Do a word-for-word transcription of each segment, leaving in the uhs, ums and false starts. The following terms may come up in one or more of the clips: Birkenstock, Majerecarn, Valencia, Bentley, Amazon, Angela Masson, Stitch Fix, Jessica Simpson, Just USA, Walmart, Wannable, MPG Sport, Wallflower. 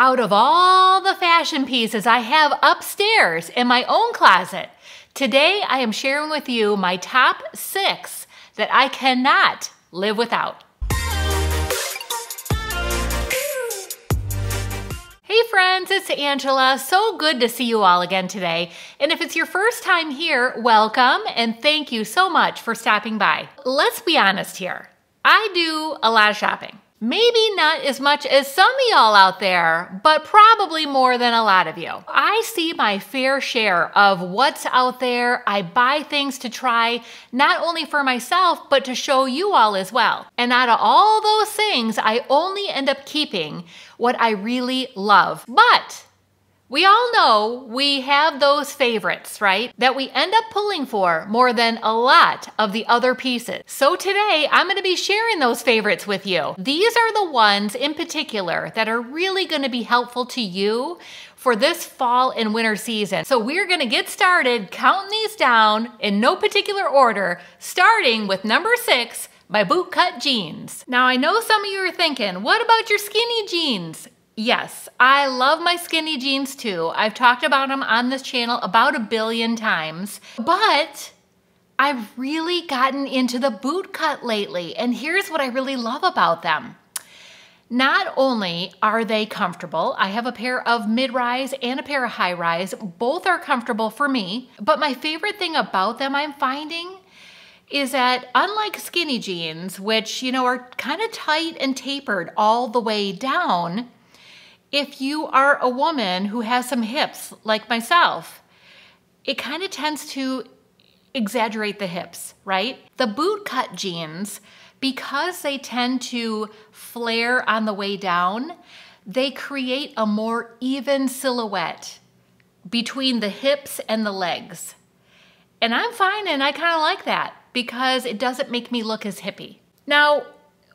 out of all the fashion pieces I have upstairs in my own closet. Today, I am sharing with you my top six that I cannot live without. Hey friends, it's Angela. So good to see you all again today. And if it's your first time here, welcome and thank you so much for stopping by. Let's be honest here. I do a lot of shopping. Maybe not as much as some of y'all out there, but probably more than a lot of you. I see my fair share of what's out there. I buy things to try, not only for myself, but to show you all as well. And out of all those things, I only end up keeping what I really love. But we all know we have those favorites, right? That we end up pulling for more than a lot of the other pieces. So today, I'm gonna be sharing those favorites with you. These are the ones in particular that are really gonna be helpful to you for this fall and winter season. So we're gonna get started counting these down in no particular order, starting with number six, my bootcut jeans. Now I know some of you are thinking, what about your skinny jeans? Yes, I love my skinny jeans too. I've talked about them on this channel about a billion times, but I've really gotten into the boot cut lately, and here's what I really love about them. Not only are they comfortable, I have a pair of mid-rise and a pair of high-rise. Both are comfortable for me, but my favorite thing about them I'm finding is that unlike skinny jeans, which you know are kind of tight and tapered all the way down, if you are a woman who has some hips like myself, it kind of tends to exaggerate the hips, right? The bootcut jeans, because they tend to flare on the way down, they create a more even silhouette between the hips and the legs. And I'm fine, and I kind of like that because it doesn't make me look as hippie. Now,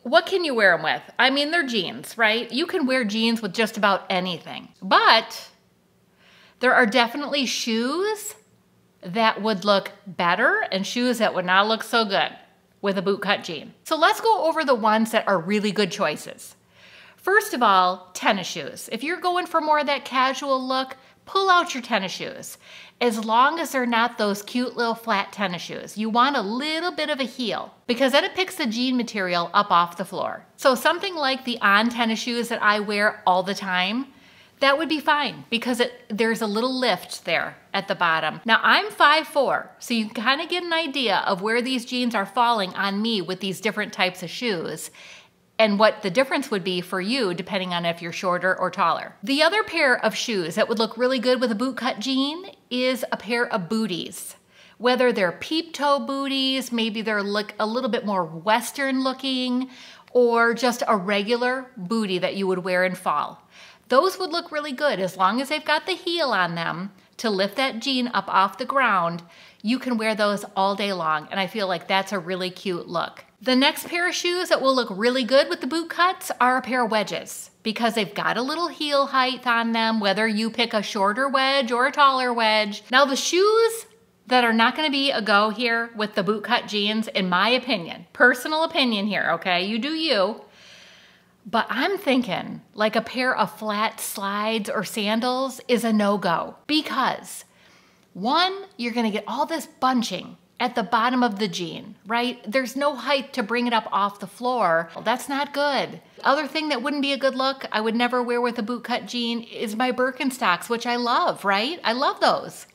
what can you wear them with? I mean, they're jeans, right? You can wear jeans with just about anything, but there are definitely shoes that would look better and shoes that would not look so good with a bootcut jean. So let's go over the ones that are really good choices. First of all, tennis shoes. If you're going for more of that casual look, pull out your tennis shoes. As long as they're not those cute little flat tennis shoes. You want a little bit of a heel because then it picks the jean material up off the floor. So something like the On tennis shoes that I wear all the time, that would be fine because it, there's a little lift there at the bottom. Now I'm five foot four, so you can kind of get an idea of where these jeans are falling on me with these different types of shoes, and what the difference would be for you depending on if you're shorter or taller. The other pair of shoes that would look really good with a bootcut jean is a pair of booties. Whether they're peep toe booties, maybe they're look a little bit more Western looking, or just a regular bootie that you would wear in fall. Those would look really good as long as they've got the heel on them to lift that jean up off the ground. You can wear those all day long, and I feel like that's a really cute look. The next pair of shoes that will look really good with the boot cuts are a pair of wedges because they've got a little heel height on them, whether you pick a shorter wedge or a taller wedge. Now the shoes that are not gonna be a go here with the boot cut jeans, in my opinion, personal opinion here, okay, you do you, but I'm thinking like a pair of flat slides or sandals is a no-go because one, you're gonna get all this bunching at the bottom of the jean, right? There's no height to bring it up off the floor. That's not good. Other thing that wouldn't be a good look, I would never wear with a bootcut jean, is my Birkenstocks, which I love, right? I love those,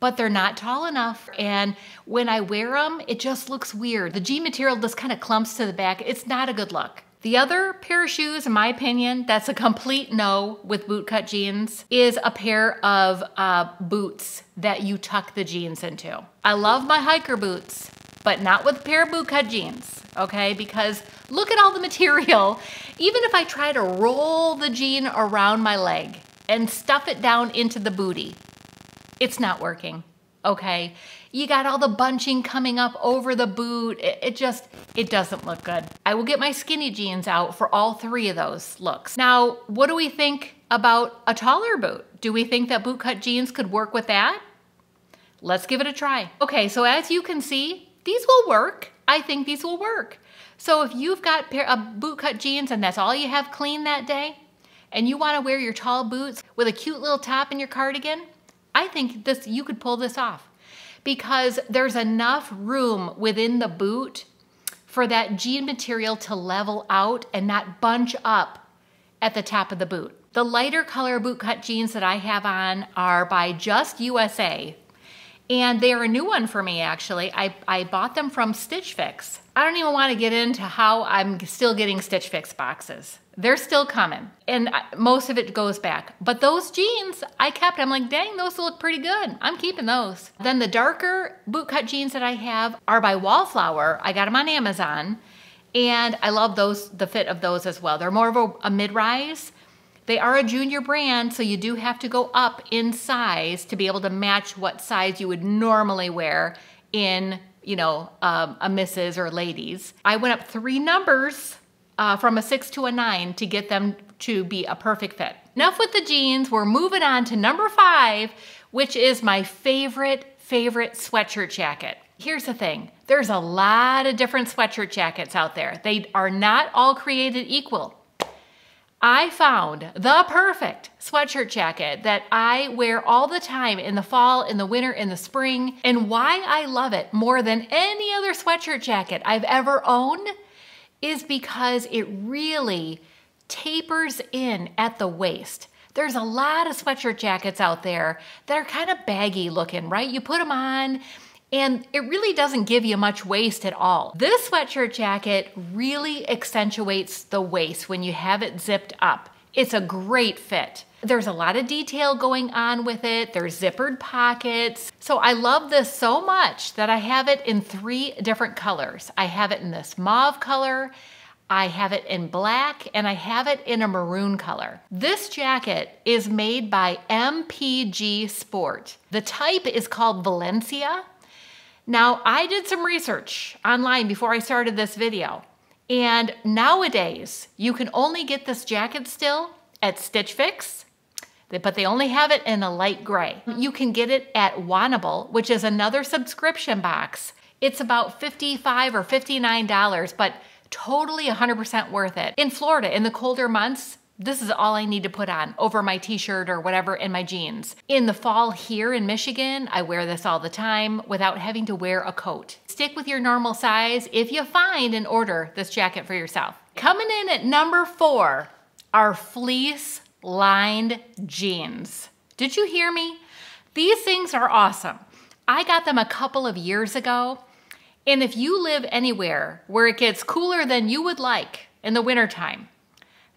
but they're not tall enough. And when I wear them, it just looks weird. The jean material just kind of clumps to the back. It's not a good look. The other pair of shoes, in my opinion, that's a complete no with bootcut jeans, is a pair of uh, boots that you tuck the jeans into. I love my hiker boots, but not with a pair of bootcut jeans, okay? Because look at all the material. Even if I try to roll the jean around my leg and stuff it down into the booty, it's not working, okay? You got all the bunching coming up over the boot. It, it just, it doesn't look good. I will get my skinny jeans out for all three of those looks. Now, what do we think about a taller boot? Do we think that bootcut jeans could work with that? Let's give it a try. Okay, so as you can see, these will work. I think these will work. So if you've got a pair of bootcut jeans and that's all you have clean that day, and you wanna wear your tall boots with a cute little top and your cardigan, I think this you could pull this off because there's enough room within the boot for that jean material to level out and not bunch up at the top of the boot. The lighter color bootcut jeans that I have on are by Just U S A. And they're a new one for me, actually. I, I bought them from Stitch Fix. I don't even want to get into how I'm still getting Stitch Fix boxes. They're still coming. And I, most of it goes back. But those jeans I kept. I'm like, dang, those look pretty good. I'm keeping those. Then the darker bootcut jeans that I have are by Wallflower. I got them on Amazon. And I love those, the fit of those as well. They're more of a, a mid-rise. They are a junior brand, so you do have to go up in size to be able to match what size you would normally wear in, you know, um, a missus or ladies. I went up three numbers uh, from a six to a nine to get them to be a perfect fit. Enough with the jeans, we're moving on to number five, which is my favorite, favorite sweatshirt jacket. Here's the thing, there's a lot of different sweatshirt jackets out there. They are not all created equal. I found the perfect sweatshirt jacket that I wear all the time in the fall, in the winter, in the spring. And why I love it more than any other sweatshirt jacket I've ever owned is because it really tapers in at the waist. There's a lot of sweatshirt jackets out there that are kind of baggy looking, right? You put them on and it really doesn't give you much waist at all. This sweatshirt jacket really accentuates the waist when you have it zipped up. It's a great fit. There's a lot of detail going on with it. There's zippered pockets. So I love this so much that I have it in three different colors. I have it in this mauve color, I have it in black, and I have it in a maroon color. This jacket is made by M P G Sport. The type is called Valencia. Now, I did some research online before I started this video, and nowadays you can only get this jacket still at Stitch Fix, but they only have it in a light gray. You can get it at Wannable, which is another subscription box. It's about fifty-five or fifty-nine dollars, but totally one hundred percent worth it. In Florida, in the colder months, this is all I need to put on over my t-shirt or whatever in my jeans. In the fall here in Michigan, I wear this all the time without having to wear a coat. Stick with your normal size if you find and order this jacket for yourself. Coming in at number four are fleece-lined jeans. Did you hear me? These things are awesome. I got them a couple of years ago, and if you live anywhere where it gets cooler than you would like in the wintertime,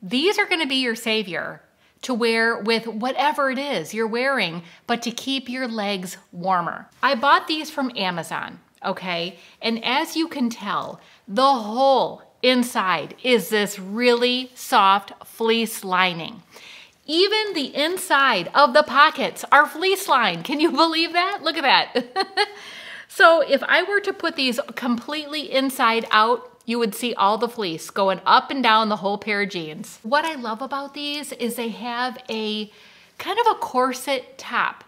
these are going to be your savior to wear with whatever it is you're wearing, but to keep your legs warmer. I bought these from Amazon, okay? And as you can tell, the whole inside is this really soft fleece lining. Even the inside of the pockets are fleece lined. Can you believe that? Look at that. So if I were to put these completely inside out, you would see all the fleece going up and down the whole pair of jeans. What I love about these is they have a kind of a corset top,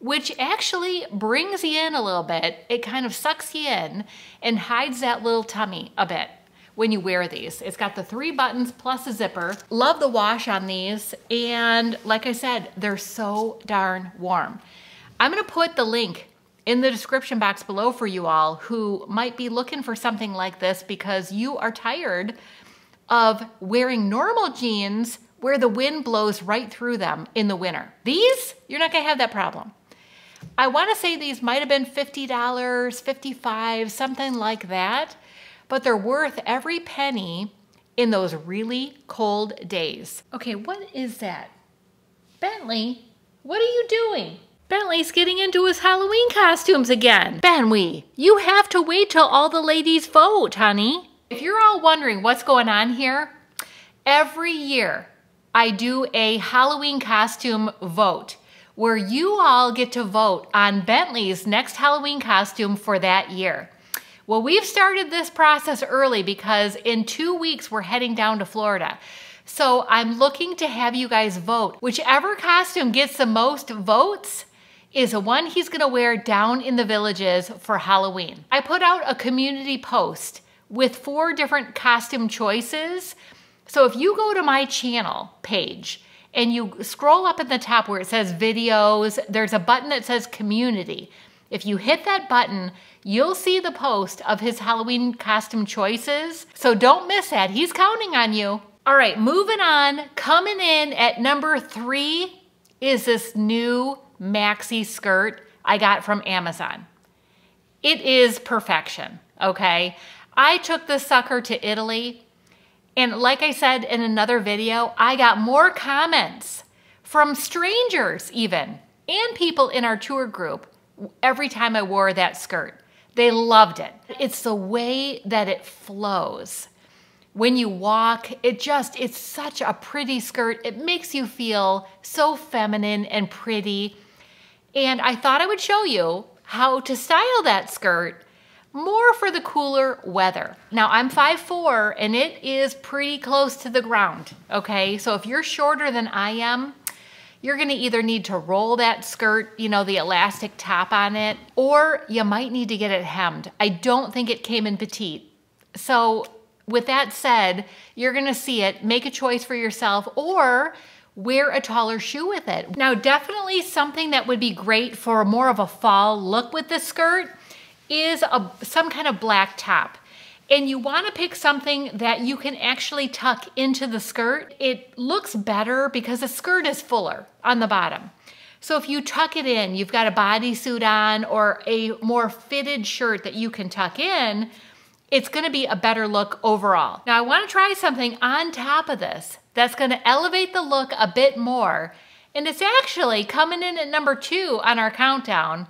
which actually brings you in a little bit. It kind of sucks you in and hides that little tummy a bit when you wear these. It's got the three buttons plus a zipper. Love the wash on these. And like I said, they're so darn warm. I'm gonna put the link in the description box below for you all who might be looking for something like this because you are tired of wearing normal jeans where the wind blows right through them in the winter. These, you're not gonna have that problem. I wanna say these might've been fifty dollars, fifty-five dollars, something like that, but they're worth every penny in those really cold days. Okay, what is that? Bentley, what are you doing? Bentley's getting into his Halloween costumes again. Bentley, you have to wait till all the ladies vote, honey. If you're all wondering what's going on here, every year I do a Halloween costume vote where you all get to vote on Bentley's next Halloween costume for that year. Well, we've started this process early because in two weeks we're heading down to Florida. So I'm looking to have you guys vote. Whichever costume gets the most votes is the one he's gonna wear down in the villages for Halloween. I put out a community post with four different costume choices So if you go to my channel page and you scroll up at the top where it says videos, there's a button that says community. If you hit that button, you'll see the post of his Halloween costume choices. So don't miss that. He's counting on you. All right, moving on. Coming in at number three is this new maxi skirt I got from Amazon. It is perfection, okay? I took this sucker to Italy, and like I said in another video, I got more comments from strangers even, and people in our tour group every time I wore that skirt. They loved it. It's the way that it flows. When you walk, it just, it's such a pretty skirt. It makes you feel so feminine and pretty. And I thought I would show you how to style that skirt more for the cooler weather. Now I'm five foot four and it is pretty close to the ground, okay? So if you're shorter than I am, you're gonna either need to roll that skirt, you know, the elastic top on it, or you might need to get it hemmed. I don't think it came in petite. So with that said, you're gonna see it, make a choice for yourself, or wear a taller shoe with it. Now definitely something that would be great for more of a fall look with this skirt is a, some kind of black top. And you wanna pick something that you can actually tuck into the skirt. It looks better because the skirt is fuller on the bottom. So if you tuck it in, you've got a bodysuit on or a more fitted shirt that you can tuck in, it's gonna be a better look overall. Now I wanna try something on top of this that's gonna elevate the look a bit more. And it's actually coming in at number two on our countdown,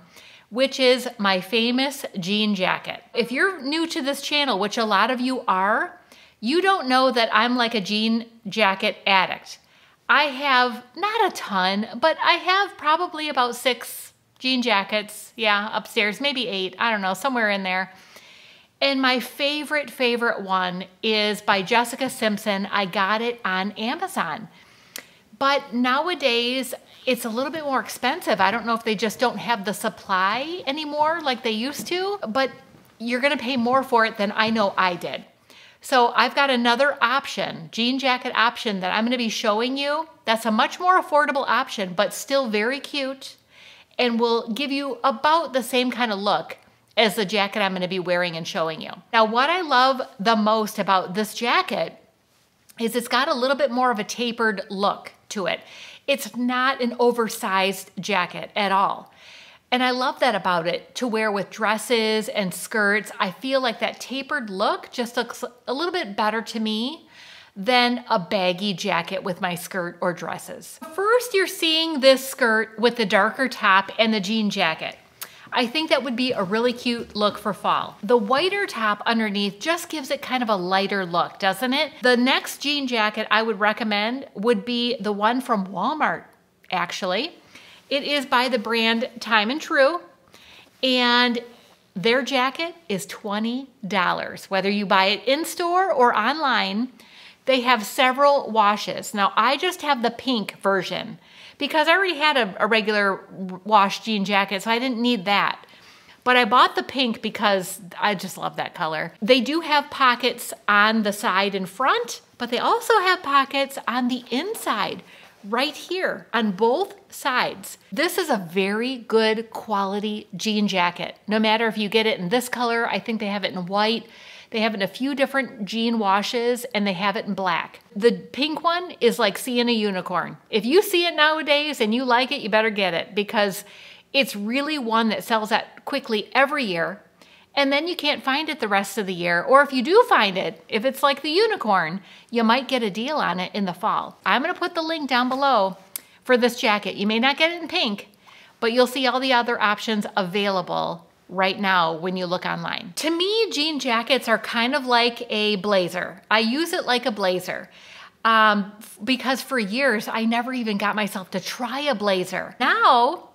which is my famous jean jacket. If you're new to this channel, which a lot of you are, you don't know that I'm like a jean jacket addict. I have not a ton, but I have probably about six jean jackets, yeah, upstairs, maybe eight, I don't know, somewhere in there. And my favorite, favorite one is by Jessica Simpson. I got it on Amazon. But nowadays, it's a little bit more expensive. I don't know if they just don't have the supply anymore like they used to, but you're gonna pay more for it than I know I did. So I've got another option, jean jacket option that I'm gonna be showing you. That's a much more affordable option, but still very cute and will give you about the same kind of look as the jacket I'm gonna be wearing and showing you. Now, what I love the most about this jacket is it's got a little bit more of a tapered look to it. It's not an oversized jacket at all. And I love that about it, to wear with dresses and skirts. I feel like that tapered look just looks a little bit better to me than a baggy jacket with my skirt or dresses. First, you're seeing this skirt with the darker top and the jean jacket. I think that would be a really cute look for fall. The whiter top underneath just gives it kind of a lighter look, doesn't it? The next jean jacket I would recommend would be the one from Walmart, actually. It is by the brand Time and True, and their jacket is twenty dollars. Whether you buy it in-store or online, they have several washes. Now, I just have the pink version, because I already had a, a regular wash jean jacket, so I didn't need that. But I bought the pink because I just love that color. They do have pockets on the side and front, but they also have pockets on the inside, right here, on both sides. This is a very good quality jean jacket. No matter if you get it in this color, I think they have it in white, they have it in a few different jean washes, and they have it in black. The pink one is like seeing a unicorn. If you see it nowadays and you like it, you better get it, because it's really one that sells out quickly every year, and then you can't find it the rest of the year. Or if you do find it, if it's like the unicorn, you might get a deal on it in the fall. I'm gonna put the link down below for this jacket. You may not get it in pink, but you'll see all the other options available right now when you look online. To me, jean jackets are kind of like a blazer. I use it like a blazer um, because for years, I never even got myself to try a blazer. Now,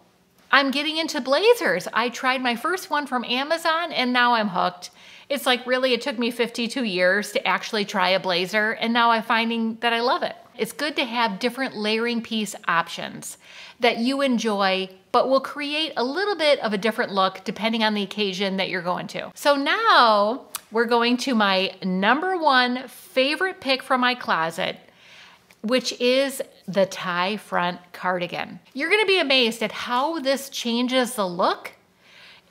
I'm getting into blazers. I tried my first one from Amazon and now I'm hooked. It's like, really, it took me fifty-two years to actually try a blazer, and now I'm finding that I love it. It's good to have different layering piece options that you enjoy, but will create a little bit of a different look depending on the occasion that you're going to. So now we're going to my number one favorite pick from my closet, which is the tie front cardigan. You're gonna be amazed at how this changes the look,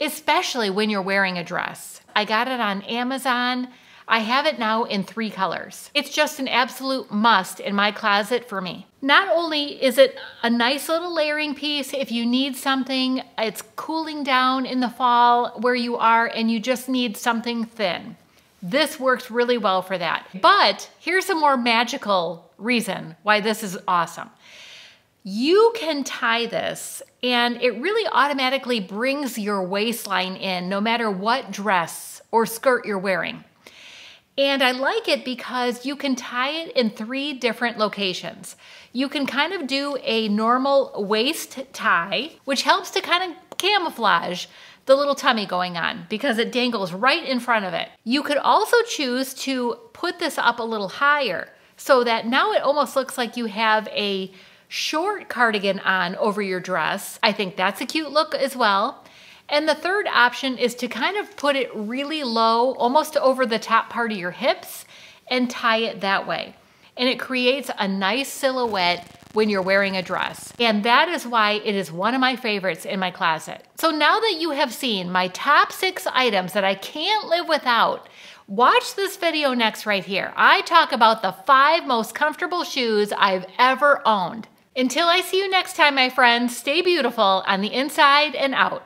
especially when you're wearing a dress. I got it on Amazon. I have it now in three colors. It's just an absolute must in my closet for me. Not only is it a nice little layering piece if you need something, it's cooling down in the fall where you are and you just need something thin. This works really well for that. But here's a more magical reason why this is awesome. You can tie this and it really automatically brings your waistline in no matter what dress or skirt you're wearing. And I like it because you can tie it in three different locations. You can kind of do a normal waist tie, which helps to kind of camouflage the little tummy going on because it dangles right in front of it. You could also choose to put this up a little higher so that now it almost looks like you have a short cardigan on over your dress. I think that's a cute look as well. And the third option is to kind of put it really low, almost over the top part of your hips, and tie it that way. And it creates a nice silhouette when you're wearing a dress. And that is why it is one of my favorites in my closet. So now that you have seen my top six items that I can't live without, watch this video next right here. I talk about the five most comfortable shoes I've ever owned. Until I see you next time, my friends, stay beautiful on the inside and out.